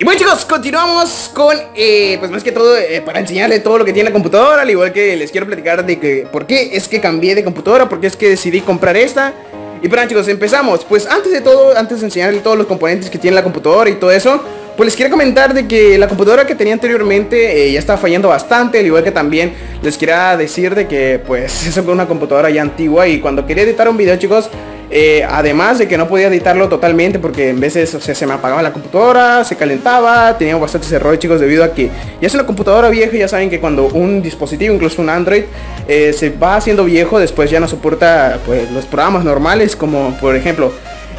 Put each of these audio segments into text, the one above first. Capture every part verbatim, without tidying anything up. Y bueno, chicos, continuamos con, eh, pues más que todo, eh, para enseñarles todo lo que tiene la computadora. Al igual que les quiero platicar de que por qué es que cambié de computadora, por qué es que decidí comprar esta. Y bueno, chicos, empezamos. Pues antes de todo, antes de enseñarles todos los componentes que tiene la computadora y todo eso, pues les quiero comentar de que la computadora que tenía anteriormente eh, ya estaba fallando bastante. Al igual que también les quería decir de que pues eso fue una computadora ya antigua. Y cuando quería editar un video, chicos, eh, además de que no podía editarlo totalmente, porque en veces, o sea, se me apagaba la computadora, se calentaba, teníamos bastantes errores, chicos, debido a que ya es una computadora vieja. Ya saben que cuando un dispositivo, incluso un Android, eh, se va haciendo viejo, después ya no soporta pues los programas normales, como por ejemplo...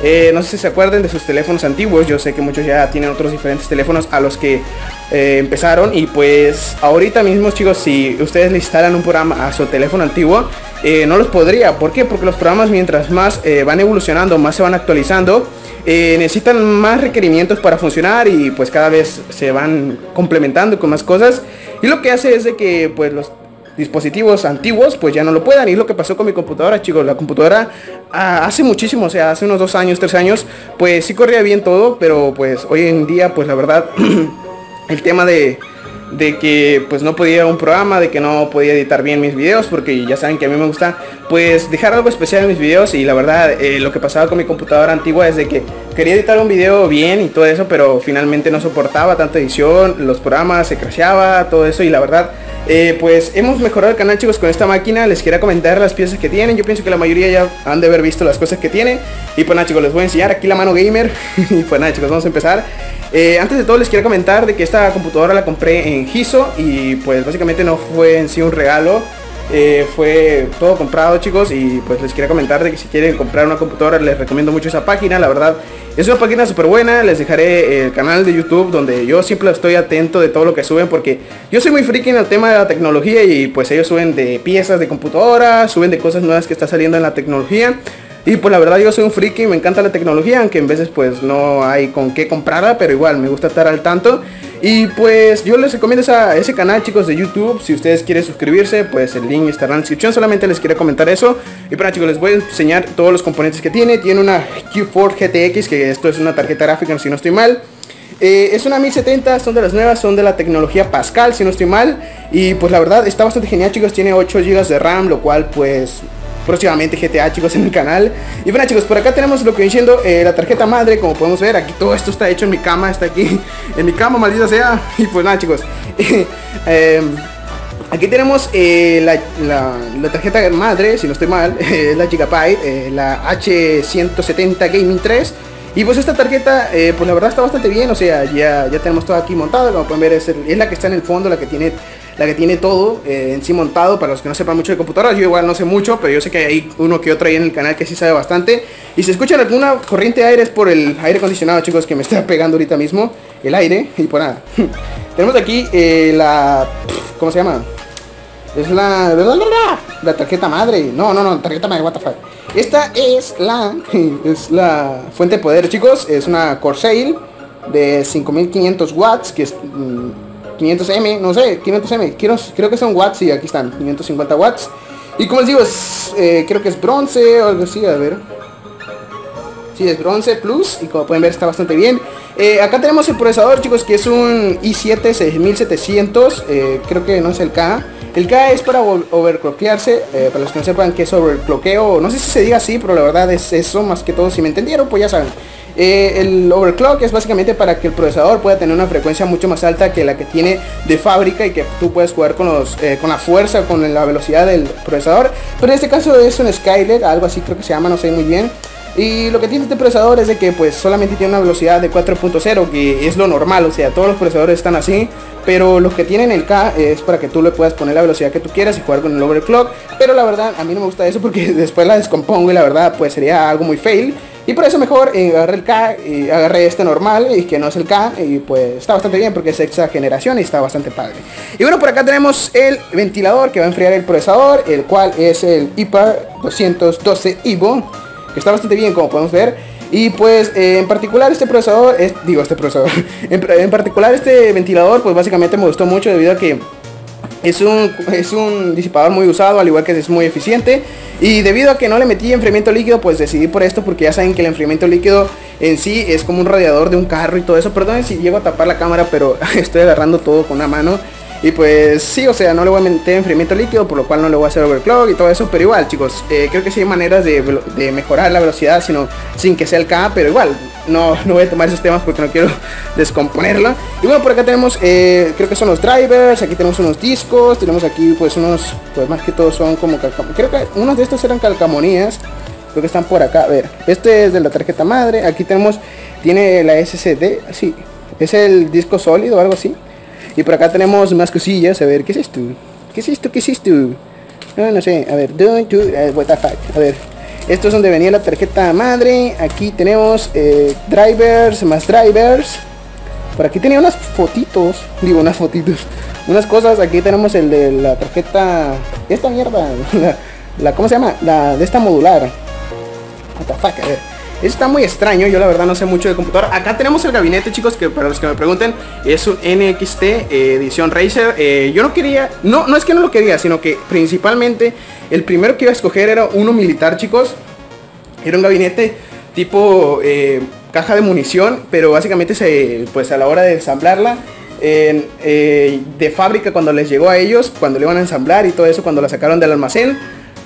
Eh, no sé si se acuerdan de sus teléfonos antiguos. Yo sé que muchos ya tienen otros diferentes teléfonos a los que eh, empezaron. Y pues ahorita mismo, chicos, si ustedes le instalan un programa a su teléfono antiguo, eh, no los podría. ¿Por qué? Porque los programas, mientras más eh, van evolucionando, más se van actualizando, eh, necesitan más requerimientos para funcionar. Y pues cada vez se van complementando con más cosas. Y lo que hace es de que pues los dispositivos antiguos pues ya no lo puedan. Y es lo que pasó con mi computadora, chicos. La computadora ah, hace muchísimo, o sea, hace unos dos años, tres años, pues sí corría bien todo. Pero pues hoy en día, pues la verdad, el tema de, de que pues no podía un programa, de que no podía editar bien mis videos, porque ya saben que a mí me gusta pues dejar algo especial en mis videos. Y la verdad, eh, lo que pasaba con mi computadora antigua es de que quería editar un video bien y todo eso, pero finalmente no soportaba tanta edición, los programas, se crasheaba, todo eso. Y la verdad, eh, pues hemos mejorado el canal, chicos, con esta máquina. Les quería comentar las piezas que tienen. Yo pienso que la mayoría ya han de haber visto las cosas que tiene. Y pues nada, chicos, les voy a enseñar aquí la mano gamer. Y pues nada, chicos, vamos a empezar. Eh, antes de todo, les quiero comentar de que esta computadora la compré en Giso. Y pues básicamente no fue en sí un regalo. Eh, fue todo comprado, chicos. Y pues les quería comentar de que si quieren comprar una computadora, les recomiendo mucho esa página. La verdad, es una página súper buena. Les dejaré el canal de YouTube, donde yo siempre estoy atento de todo lo que suben, porque yo soy muy friki en el tema de la tecnología. Y pues ellos suben de piezas de computadoras, suben de cosas nuevas que está saliendo en la tecnología. Y pues la verdad, yo soy un friki y me encanta la tecnología, aunque en veces pues no hay con qué comprarla, pero igual me gusta estar al tanto. Y pues yo les recomiendo esa, ese canal, chicos, de YouTube. Si ustedes quieren suscribirse, pues el link estará en la descripción. Solamente les quería comentar eso. Y para, chicos, les voy a enseñar todos los componentes que tiene. Tiene una G T X, que esto es una tarjeta gráfica, si no estoy mal. Eh, es una mil setenta, son de las nuevas, son de la tecnología Pascal, si no estoy mal. Y pues la verdad está bastante genial, chicos. Tiene ocho gigas de RAM, lo cual pues... próximamente G T A, chicos, en el canal. Y bueno, chicos, por acá tenemos lo que viene siendo eh, la tarjeta madre. Como podemos ver, aquí todo esto está hecho en mi cama. Está aquí en mi cama, maldita sea. Y pues nada, chicos, eh, aquí tenemos eh, la, la, la tarjeta madre, si no estoy mal. Es la Gigabyte, eh, la H ciento setenta Gaming tres. Y pues esta tarjeta, eh, pues la verdad está bastante bien. O sea, ya, ya tenemos todo aquí montado. Como pueden ver, es, el, es la que está en el fondo, la que tiene... La que tiene todo eh, en sí montado. Para los que no sepan mucho de computadoras, yo igual no sé mucho, pero yo sé que hay uno que otro ahí en el canal que sí sabe bastante. Y si escuchan alguna corriente de aire, es por el aire acondicionado, chicos, que me está pegando ahorita mismo el aire. Y por nada. Tenemos aquí eh, la... ¿Cómo se llama? Es la... La tarjeta madre. No, no, no, tarjeta madre, what the fuck. Esta es la... Es la fuente de poder, chicos. Es una Corsair de cinco mil quinientos watts, que es... Mmm, quinientos M, no sé, quinientos M, creo, creo que son watts, y sí, aquí están, quinientos cincuenta watts. Y como les digo, es, eh, creo que es bronce o algo así, a ver. Sí, es bronce plus, y como pueden ver está bastante bien. eh, Acá tenemos el procesador, chicos, que es un i siete seis mil setecientos, eh, creo que no es el K. El K es para overclockearse, eh, para los que no sepan qué es overclockeo. No sé si se diga así, pero la verdad es eso, más que todo. Si me entendieron, pues ya saben. Eh, el overclock es básicamente para que el procesador pueda tener una frecuencia mucho más alta que la que tiene de fábrica, y que tú puedes jugar con, los, eh, con la fuerza, con la velocidad del procesador. Pero en este caso es un Skylake, algo así creo que se llama, no sé muy bien. Y lo que tiene este procesador es de que pues solamente tiene una velocidad de cuatro punto cero, que es lo normal, o sea, todos los procesadores están así. Pero los que tienen el K es para que tú le puedas poner la velocidad que tú quieras y jugar con el overclock. Pero la verdad a mí no me gusta eso, porque después la descompongo y la verdad pues sería algo muy fail. Y por eso mejor eh, agarré el K, y agarré este normal, y que no es el K. Y pues está bastante bien, porque es sexta generación y está bastante padre. Y bueno, por acá tenemos el ventilador que va a enfriar el procesador, el cual es el Hyper doscientos doce Evo, que está bastante bien, como podemos ver. Y pues eh, en particular este procesador es, Digo este procesador en, en particular este ventilador, pues básicamente me gustó mucho, debido a que Es un, es un disipador muy usado, al igual que es muy eficiente. Y debido a que no le metí enfriamiento líquido, pues decidí por esto, porque ya saben que el enfriamiento líquido en sí es como un radiador de un carro y todo eso. Perdón si llego a tapar la cámara, pero estoy agarrando todo con una mano. Y pues sí, o sea, no le voy a meter enfriamiento líquido, por lo cual no le voy a hacer overclock y todo eso. Pero igual, chicos, eh, creo que sí hay maneras de, de mejorar la velocidad sino, sin que sea el K. Pero igual, no, no voy a tomar esos temas porque no quiero descomponerla. Y bueno, por acá tenemos, eh, creo que son los drivers. Aquí tenemos unos discos, tenemos aquí pues unos, pues más que todo son como calcamonías. Creo que unos de estos eran calcamonías, creo que están por acá. A ver, este es de la tarjeta madre. Aquí tenemos, tiene la S S D, sí, es el disco sólido o algo así. Y por acá tenemos más cosillas, a ver, ¿qué es esto? ¿Qué es esto? ¿Qué es esto? No, no sé, a ver, what the fuck, a ver. Esto es donde venía la tarjeta madre. Aquí tenemos eh, drivers, más drivers. Por aquí tenía unas fotitos, digo unas fotitos, unas cosas. Aquí tenemos el de la tarjeta, esta mierda, la, la ¿cómo se llama? La de esta modular. What the fuck, a ver. Está muy extraño, yo la verdad no sé mucho de computadora. Acá tenemos el gabinete, chicos, que para los que me pregunten, es un N X T eh, edición Razer. eh, Yo no quería, no, no es que no lo quería, sino que principalmente el primero que iba a escoger era uno militar, chicos. Era un gabinete tipo eh, caja de munición, pero básicamente se, pues a la hora de ensamblarla, eh, eh, de fábrica cuando les llegó a ellos, cuando le iban a ensamblar y todo eso, cuando la sacaron del almacén,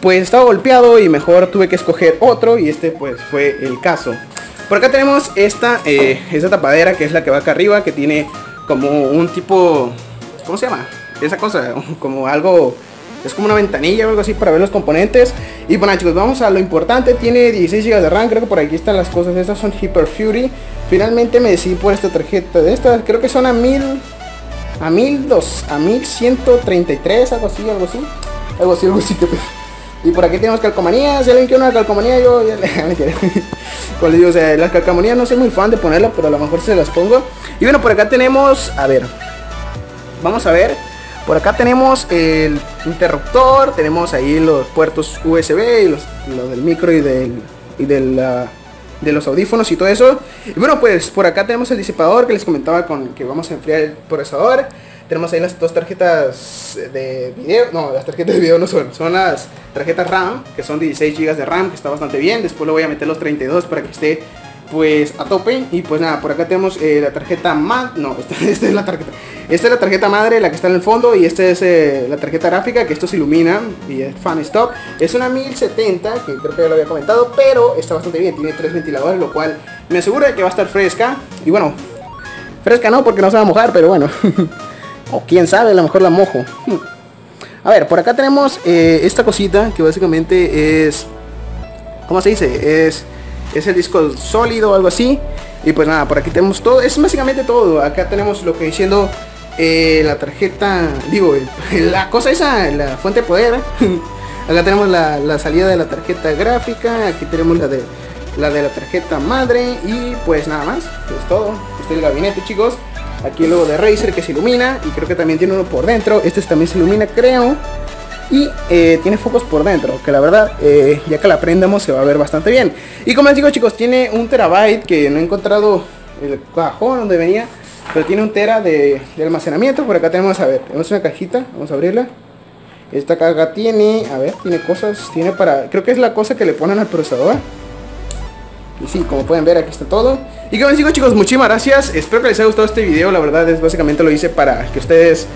pues estaba golpeado y mejor tuve que escoger otro, y este pues fue el caso. Por acá tenemos esta, eh, esta tapadera, que es la que va acá arriba, que tiene como un tipo, ¿cómo se llama? Esa cosa, como algo, es como una ventanilla o algo así para ver los componentes. Y bueno, chicos, vamos a lo importante. Tiene dieciséis gigas de RAM, creo que por aquí están las cosas. Estas son Hyper Fury. Finalmente me decidí por esta tarjeta de estas, creo que son a mil, a mil ciento treinta y tres, algo así, algo así, algo así, algo así que... Y por aquí tenemos calcomanías. Si alguien quiere una calcomanía, yo ya le pues digo, o sea, las calcomanías no soy muy fan de ponerlas, pero a lo mejor se las pongo. Y bueno, por acá tenemos, a ver, vamos a ver. Por acá tenemos el interruptor, tenemos ahí los puertos U S B y los, los del micro y del, y del uh, de los audífonos y todo eso. Y bueno, pues por acá tenemos el disipador que les comentaba, con que vamos a enfriar el procesador. Tenemos ahí las dos tarjetas de video, no, las tarjetas de video no son, son las tarjetas RAM, que son dieciséis gigas de RAM, que está bastante bien. Después le voy a meter los treinta y dos para que esté pues a tope. Y pues nada, por acá tenemos eh, la tarjeta MAD, no, esta, esta es la tarjeta, esta es la tarjeta madre, la que está en el fondo, y esta es eh, la tarjeta gráfica, que esto se ilumina y es fan stop. Es una mil setenta, que creo que ya lo había comentado, pero está bastante bien, tiene tres ventiladores, lo cual me asegura que va a estar fresca. Y bueno, fresca no, porque no se va a mojar, pero bueno. O quién sabe, a lo mejor la mojo. hmm. A ver, por acá tenemos eh, esta cosita, que básicamente es, ¿cómo se dice? Es, es el disco sólido o algo así. Y pues nada, por aquí tenemos todo, es básicamente todo. Acá tenemos lo que diciendo eh, la tarjeta, digo, la cosa esa, la fuente de poder. Acá tenemos la, la salida de la tarjeta gráfica. Aquí tenemos la de la de la tarjeta madre. Y pues nada más, es todo. Este es el gabinete, chicos. Aquí el logo de Razer que se ilumina, y creo que también tiene uno por dentro. Este también se ilumina, creo. Y eh, tiene focos por dentro, que la verdad, eh, ya que la prendamos se va a ver bastante bien. Y como les digo, chicos, tiene un terabyte, que no he encontrado el cajón donde venía, pero tiene un tera de, de almacenamiento. Por acá tenemos, a ver, tenemos una cajita, vamos a abrirla. Esta caja tiene, a ver, tiene cosas, tiene para, creo que es la cosa que le ponen al procesador. Y sí, como pueden ver, aquí está todo. Y como les digo, chicos, muchísimas gracias. Espero que les haya gustado este video. La verdad es básicamente lo hice para que ustedes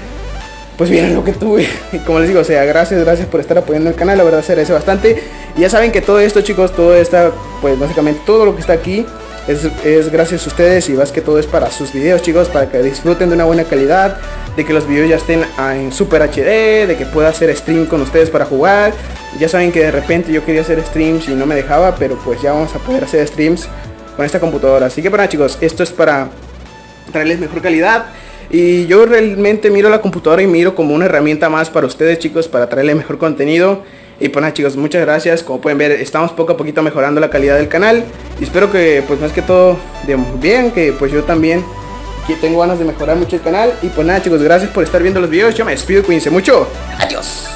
pues vieran lo que tuve. Y como les digo, o sea, gracias, gracias por estar apoyando el canal. La verdad se agradece bastante. Y ya saben que todo esto, chicos, todo está, pues básicamente todo lo que está aquí es, es gracias a ustedes, y más que todo es para sus videos, chicos, para que disfruten de una buena calidad, de que los videos ya estén en Super H D, de que pueda hacer stream con ustedes para jugar. Ya saben que de repente yo quería hacer streams y no me dejaba, pero pues ya vamos a poder hacer streams con esta computadora. Así que bueno, chicos, esto es para traerles mejor calidad. Y yo realmente miro la computadora y miro como una herramienta más para ustedes, chicos, para traerles mejor contenido. Y pues nada, chicos, muchas gracias. Como pueden ver, estamos poco a poquito mejorando la calidad del canal, y espero que pues más que todo bien, que pues yo también que tengo ganas de mejorar mucho el canal. Y pues nada, chicos, gracias por estar viendo los videos. Yo me despido, cuídense mucho, adiós.